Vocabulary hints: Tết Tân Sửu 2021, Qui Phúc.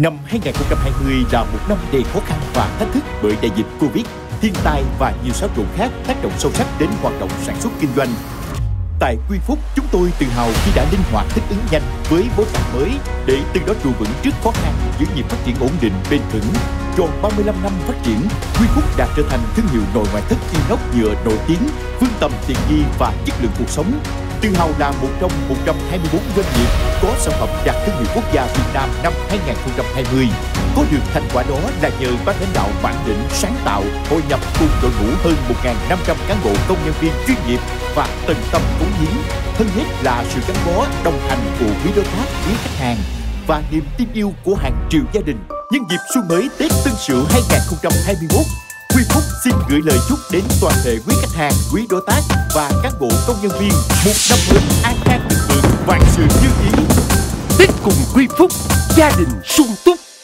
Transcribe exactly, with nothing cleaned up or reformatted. Năm hai nghìn không trăm hai mươi là một năm đầy khó khăn và thách thức bởi đại dịch Covid, thiên tai và nhiều xáo trộn khác tác động sâu sắc đến hoạt động sản xuất kinh doanh. Tại Qui Phúc, chúng tôi tự hào khi đã linh hoạt thích ứng nhanh với bối cảnh mới để từ đó trụ vững trước khó khăn, giữ nhịp phát triển ổn định bền vững. Tròn ba mươi lăm năm phát triển, Qui Phúc đã trở thành thương hiệu nội ngoại thất inox nhựa nổi tiếng, vươn tầm tiện nghi và chất lượng cuộc sống. Tự hào là một trong một trăm hai mươi bốn doanh nghiệp có sản phẩm đạt thương hiệu quốc gia Việt Nam năm hai nghìn không trăm hai mươi. Có được thành quả đó là nhờ ban lãnh đạo bản lĩnh, sáng tạo, hội nhập cùng đội ngũ hơn một nghìn năm trăm cán bộ công nhân viên chuyên nghiệp và tận tâm cống hiến. Hơn hết là sự gắn bó, đồng hành của quý đối tác, quý khách hàng và niềm tin yêu của hàng triệu gia đình. Nhân dịp xuân mới Tết Tân Sửu hai nghìn không trăm hai mươi mốt, Qui Phúc xin gửi lời chúc đến toàn thể quý khách hàng, quý đối tác và cán bộ công nhân viên một năm mới an khang thịnh vượng, vạn sự như ý. Tết cùng Qui Phúc, gia đình sung